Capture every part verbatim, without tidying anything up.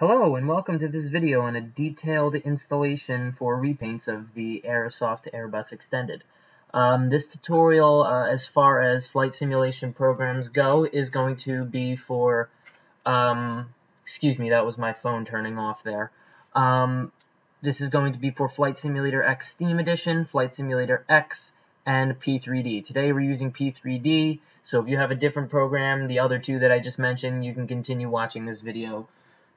Hello and welcome to this video on a detailed installation for repaints of the Aerosoft Airbus Extended. Um, this tutorial, uh, as far as flight simulation programs go, is going to be for, um, excuse me, that was my phone turning off there. Um, this is going to be for Flight Simulator X Steam Edition, Flight Simulator X, and P three D. Today we're using P three D, so if you have a different program, the other two that I just mentioned, you can continue watching this video.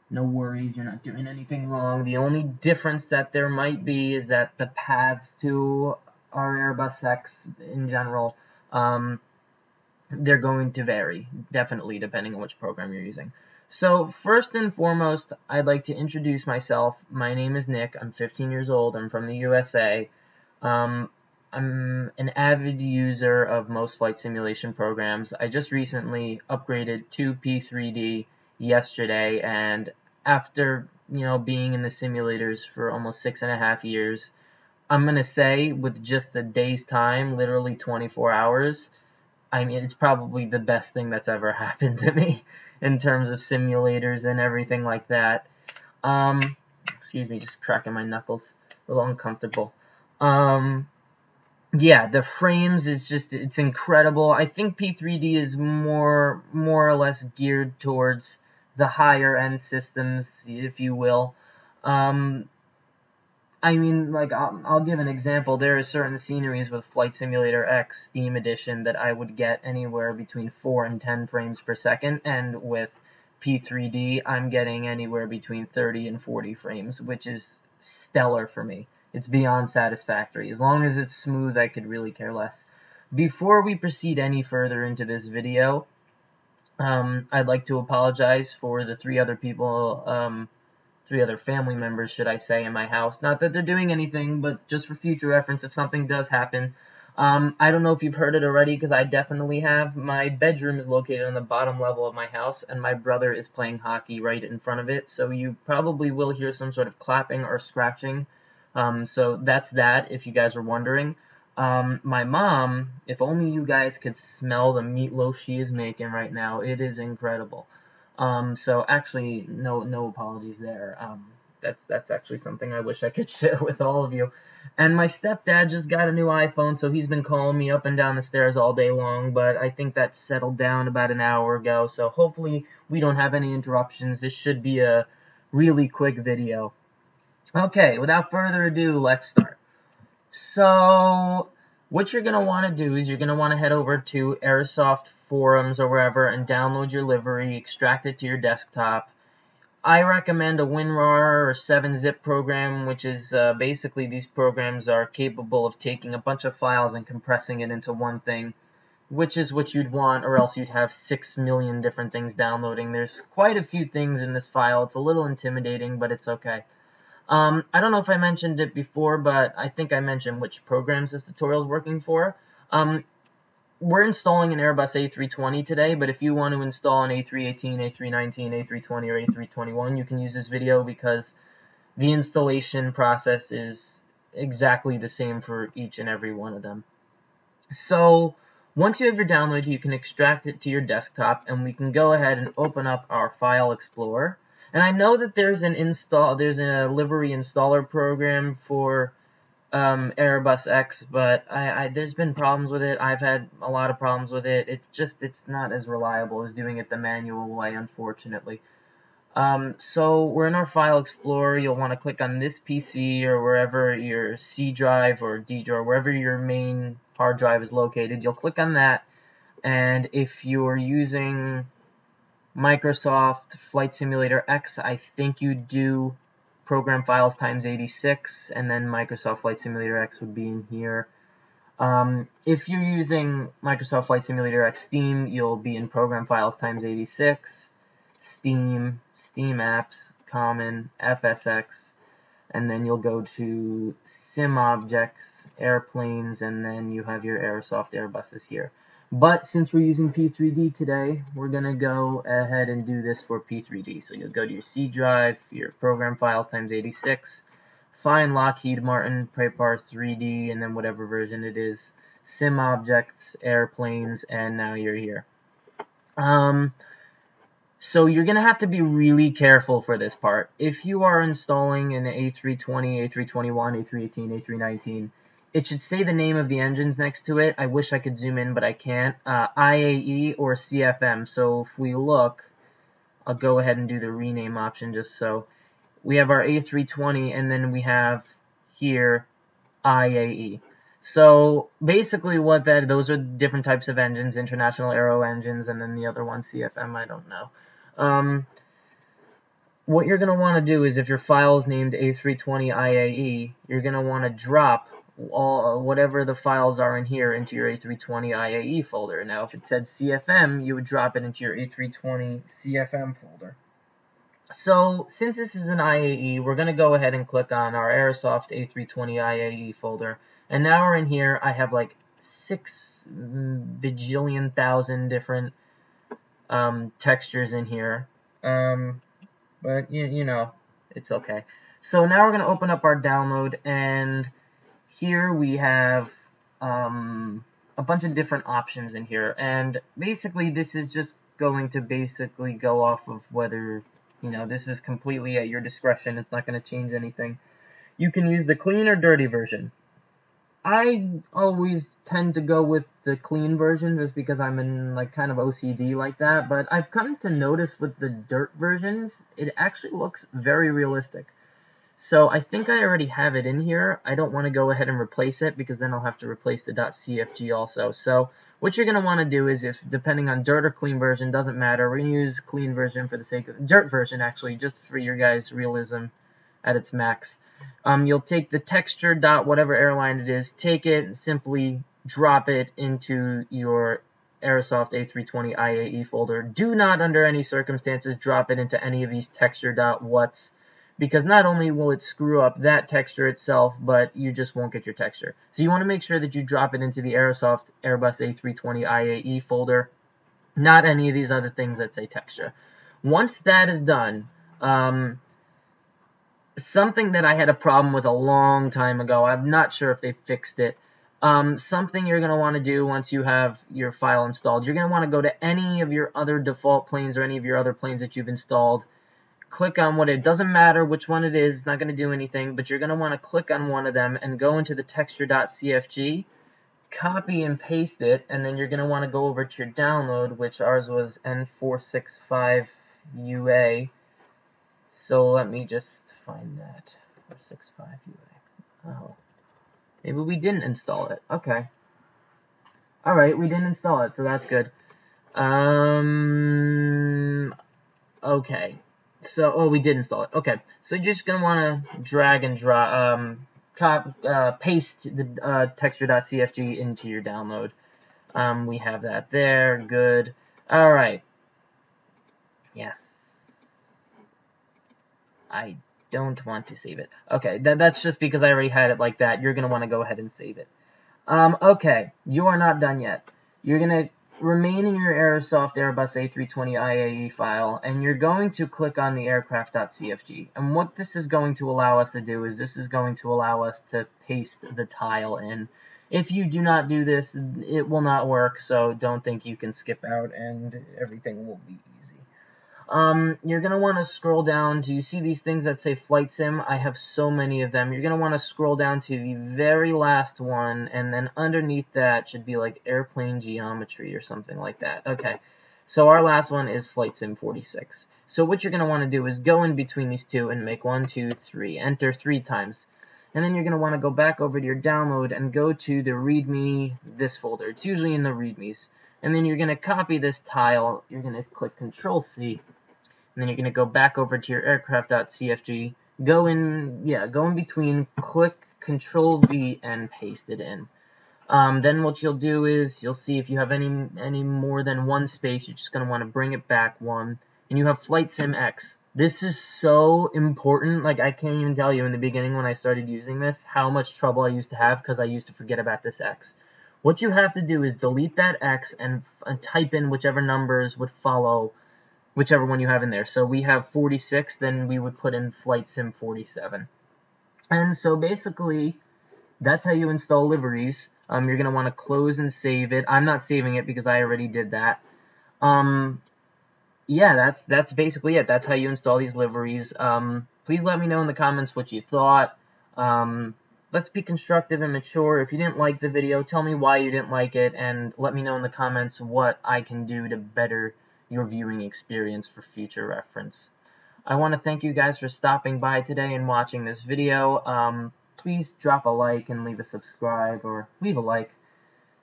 No worries, you're not doing anything wrong. The only difference that there might be is that the paths to our Airbus X in general, um, they're going to vary, definitely, depending on which program you're using. So first and foremost, I'd like to introduce myself. My name is Nick. I'm fifteen years old. I'm from the U S A. Um, I'm an avid user of most flight simulation programs. I just recently upgraded to P three D yesterday, and after, you know, being in the simulators for almost six and a half years, I'm gonna say with just a day's time, literally twenty-four hours, I mean, it's probably the best thing that's ever happened to me in terms of simulators and everything like that. Um, excuse me, just cracking my knuckles, a little uncomfortable. Um, yeah, the frames is just, it's incredible. I think P three D is more, more or less geared towards the higher end systems, if you will. Um, I mean, like, I'll, I'll give an example. There are certain sceneries with Flight Simulator X Steam Edition that I would get anywhere between four and ten frames per second, and with P three D, I'm getting anywhere between thirty and forty frames, which is stellar for me. It's beyond satisfactory. As long as it's smooth, I could really care less. Before we proceed any further into this video, Um, I'd like to apologize for the three other people, um, three other family members, should I say, in my house. Not that they're doing anything, but just for future reference, if something does happen. Um, I don't know if you've heard it already, because I definitely have. My bedroom is located on the bottom level of my house, and my brother is playing hockey right in front of it, so you probably will hear some sort of clapping or scratching. Um, so that's that, if you guys are wondering. Um, my mom, if only you guys could smell the meatloaf she is making right now, it is incredible. Um, so actually, no, no apologies there. Um, that's, that's actually something I wish I could share with all of you. And my stepdad just got a new iPhone, so he's been calling me up and down the stairs all day long, but I think that settled down about an hour ago, so hopefully we don't have any interruptions. This should be a really quick video. Okay, without further ado, let's start. So what you're going to want to do is you're going to want to head over to Aerosoft forums or wherever and download your livery, extract it to your desktop. I recommend a WinRAR or seven zip program, which is uh, basically these programs are capable of taking a bunch of files and compressing it into one thing, which is what you'd want, or else you'd have six million different things downloading. There's quite a few things in this file. It's a little intimidating, but it's okay. Um, I don't know if I mentioned it before, but I think I mentioned which programs this tutorial is working for. Um, we're installing an Airbus A three twenty today, but if you want to install an A three eighteen, A three nineteen, A three twenty, or A three twenty-one, you can use this video because the installation process is exactly the same for each and every one of them. So once you have your download, you can extract it to your desktop, and we can go ahead and open up our File Explorer. And I know that there's an install, there's a livery installer program for um, Airbus X, but I, I, there's been problems with it. I've had a lot of problems with it. It's just, it's not as reliable as doing it the manual way, unfortunately. Um, so we're in our File Explorer. You'll want to click on this P C or wherever your C drive or D drive, wherever your main hard drive is located. You'll click on that, and if you're using Microsoft Flight Simulator X, I think you do program files times eighty-six, and then Microsoft Flight Simulator X would be in here. Um, if you're using Microsoft Flight Simulator X Steam, you'll be in program files times eighty-six, Steam, Steam Apps, Common, F S X, and then you'll go to Sim Objects, Airplanes, and then you have your Aerosoft Airbuses here. But since we're using P three D today, we're going to go ahead and do this for P three D. So you'll go to your C drive, your program files times eighty-six, find Lockheed Martin Prepar three D, and then whatever version it is, Sim Objects, Airplanes, and now you're here. Um, So you're going to have to be really careful for this part. If you are installing an A three twenty, A three twenty-one, A three eighteen, A three nineteen, it should say the name of the engines next to it. I wish I could zoom in, but I can't. Uh, I A E or C F M. So if we look, I'll go ahead and do the rename option just so. We have our A three twenty, and then we have here I A E. So basically what that, those are different types of engines, International Aero Engines, and then the other one, C F M, I don't know. Um, what you're going to want to do is if your file is named A three twenty I A E, you're going to want to drop all whatever the files are in here into your A three twenty I A E folder. Now, if it said C F M, you would drop it into your A three twenty C F M folder. So since this is an I A E, we're going to go ahead and click on our Aerosoft A three twenty I A E folder. And now we're in here. I have like six bajillion thousand different Um, textures in here, um, but you, you know, it's okay. So now we're going to open up our download, and here we have um, a bunch of different options in here, and basically this is just going to basically go off of whether, you know, this is completely at your discretion. It's not going to change anything. You can use the clean or dirty version. I always tend to go with the clean version just because I'm in like kind of O C D like that, but I've come to notice with the dirt versions, it actually looks very realistic. So I think I already have it in here. I don't want to go ahead and replace it because then I'll have to replace the .cfg also. So what you're going to want to do is if depending on dirt or clean version, doesn't matter. We're going to use clean version for the sake of dirt version actually just for your guys' realism at its max. Um, you'll take the texture dot whatever airline it is, take it and simply drop it into your Aerosoft A three twenty I A E folder. Do not under any circumstances drop it into any of these texture dot whats, because not only will it screw up that texture itself, but you just won't get your texture. So you want to make sure that you drop it into the Aerosoft Airbus A three twenty I A E folder, not any of these other things that say texture. Once that is done, um, something that I had a problem with a long time ago, I'm not sure if they fixed it, um, something you're going to want to do once you have your file installed, you're going to want to go to any of your other default planes or any of your other planes that you've installed, click on what it doesn't matter which one it is, it's not going to do anything, but you're going to want to click on one of them and go into the texture.cfg, copy and paste it, and then you're going to want to go over to your download, which ours was N four sixty-five U A. So let me just find that. four sixty-five U A. Oh. Maybe we didn't install it. Okay. Alright, we didn't install it, so that's good. Um. Okay. So, oh, we did install it. Okay. So you're just going to want to drag and drop, um, cop, uh, paste the uh, texture.cfg into your download. Um, we have that there. Good. Alright. Yes. I don't want to save it. Okay, th that's just because I already had it like that. You're going to want to go ahead and save it. Um, okay, you are not done yet. You're going to remain in your Aerosoft Airbus A three twenty I A E file, and you're going to click on the aircraft.cfg. And what this is going to allow us to do is this is going to allow us to paste the tile in. If you do not do this, it will not work, so don't think you can skip out and everything will be easy. Um, you're going to want to scroll down. Do you see these things that say Flight Sim? I have so many of them. You're going to want to scroll down to the very last one, and then underneath that should be like Airplane Geometry or something like that. Okay, so our last one is Flight Sim forty-six. So what you're going to want to do is go in between these two and make one, two, three. Enter three times. And then you're going to want to go back over to your download and go to the README, this folder. It's usually in the READMEs. And then you're going to copy this tile. You're going to click Control C. And then you're going to go back over to your aircraft.cfg. Go in, yeah, go in between, click Control V and paste it in. Um, then what you'll do is you'll see if you have any, any more than one space, you're just going to want to bring it back one. And you have Flight Sim X. This is so important, like I can't even tell you in the beginning when I started using this how much trouble I used to have because I used to forget about this X. What you have to do is delete that X and, and type in whichever numbers would follow whichever one you have in there. So we have forty-six, then we would put in Flight Sim forty-seven. And so basically, that's how you install liveries. Um, you're going to want to close and save it. I'm not saving it because I already did that. Um... yeah, that's that's basically it. That's how you install these liveries. Um, please let me know in the comments what you thought. Um, let's be constructive and mature. If you didn't like the video, tell me why you didn't like it, and let me know in the comments what I can do to better your viewing experience for future reference. I want to thank you guys for stopping by today and watching this video. Um, please drop a like and leave a subscribe, or leave a like,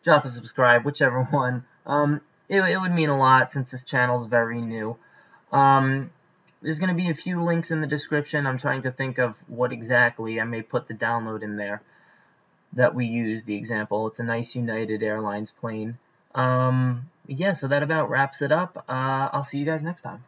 drop a subscribe, whichever one. Um, it, it would mean a lot since this channel is very new. Um, there's going to be a few links in the description. I'm trying to think of what exactly. I may put the download in there that we use, the example. It's a nice United Airlines plane. Um, yeah, so that about wraps it up. Uh, I'll see you guys next time.